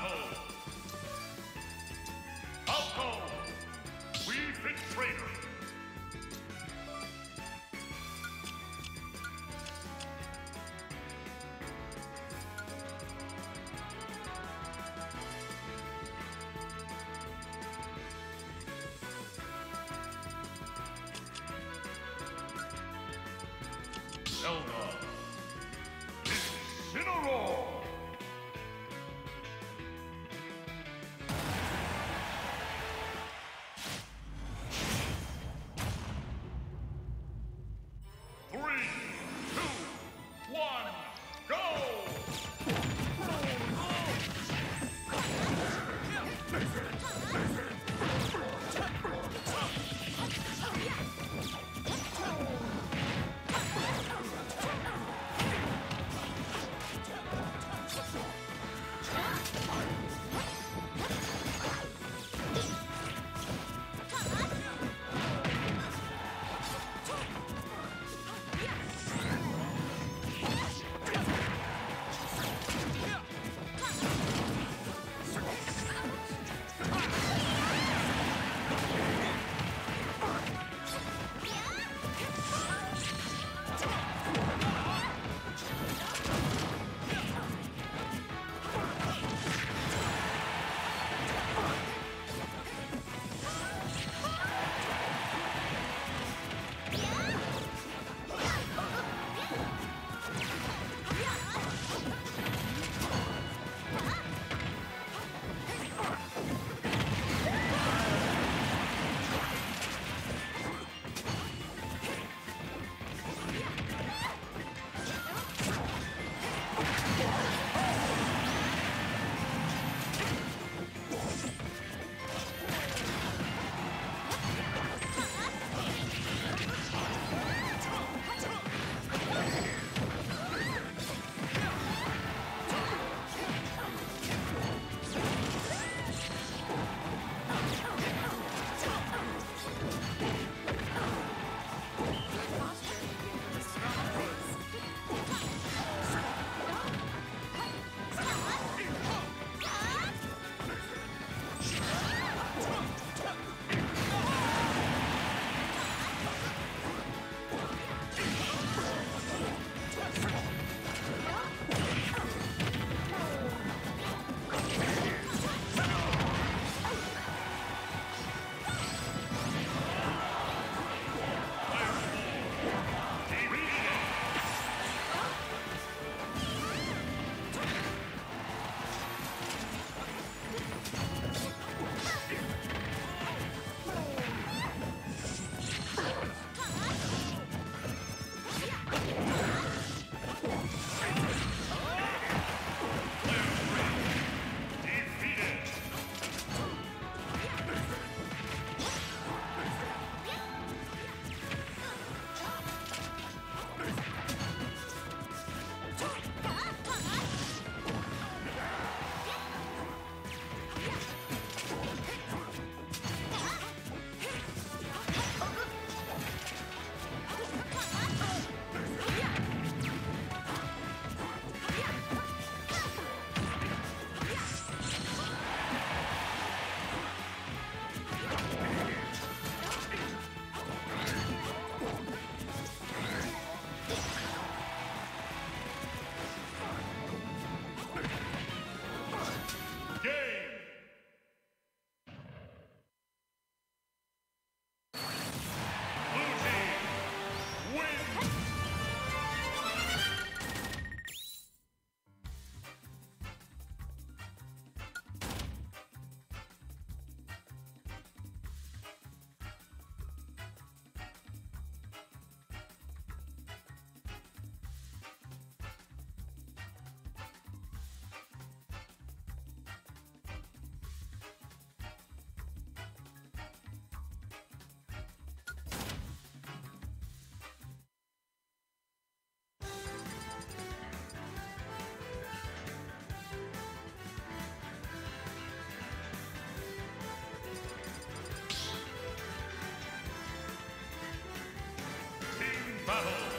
battle. Alto, we've been traitors. Zelda, Incineroar! Battle.